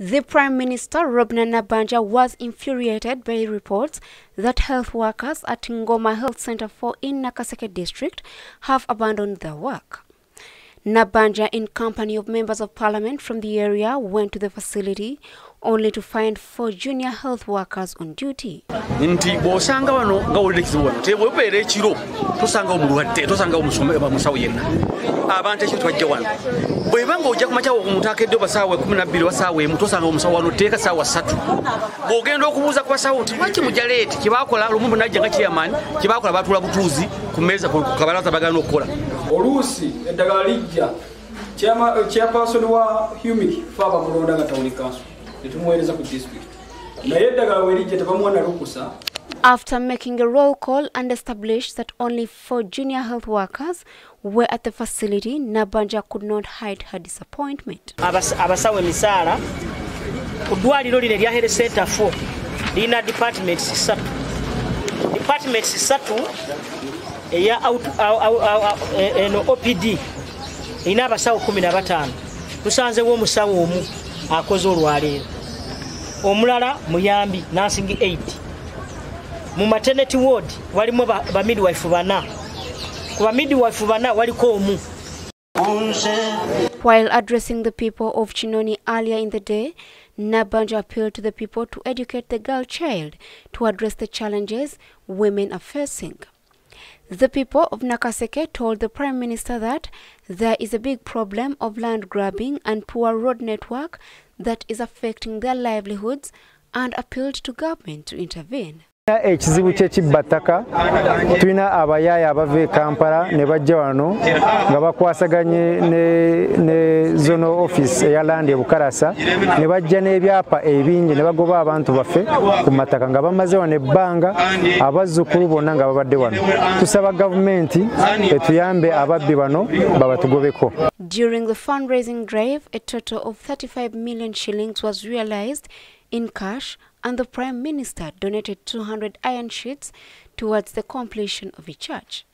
The Prime Minister, Robinah Nabbanja, was infuriated by reports that health workers at Ngoma Health Center 4 in Nakaseke District have abandoned their work. Nabbanja, in company of members of parliament from the area, went to the facility only to find 4 junior health workers on duty. Chairperson wa Humi Faba Mulonda Town Council. After making a roll call and established that only 4 junior health workers were at the facility, Nabbanja could not hide her disappointment. Abasawe misara kudwaliro lile lya health center 4 lina departments 3 eya out OPD ina abasawo 15 tusanze wo musawo omu akoze olwaleero omulala muyambi nursing 8 mu maternity ward walimu ba midwife bana waliko omu. While addressing the people of Chinoni earlier in the day, Nabbanja appealed to the people to educate the girl child to address the challenges women are facing. The people of Nakaseke told the Prime Minister that there is a big problem of land grabbing and poor road network that is affecting their livelihoods and appealed to government to intervene. Ekizibu kyekibataka tulina abayaya abave Kampala ne bajja wano nga bakwasaganye ne zono office eya land Bukarasa ne bajja n'ebyapa ebingi ne bagoba abantu baffe ku mataka nga bamaze wano ebbanga abazzukulu bonna nga babadde wano. Tusaba gavumenti etuyambe ababbi bano babatugobeko. During the fundraising drive, a total of 35 million shillings was realized in cash, and the Prime Minister donated 200 iron sheets towards the completion of a church.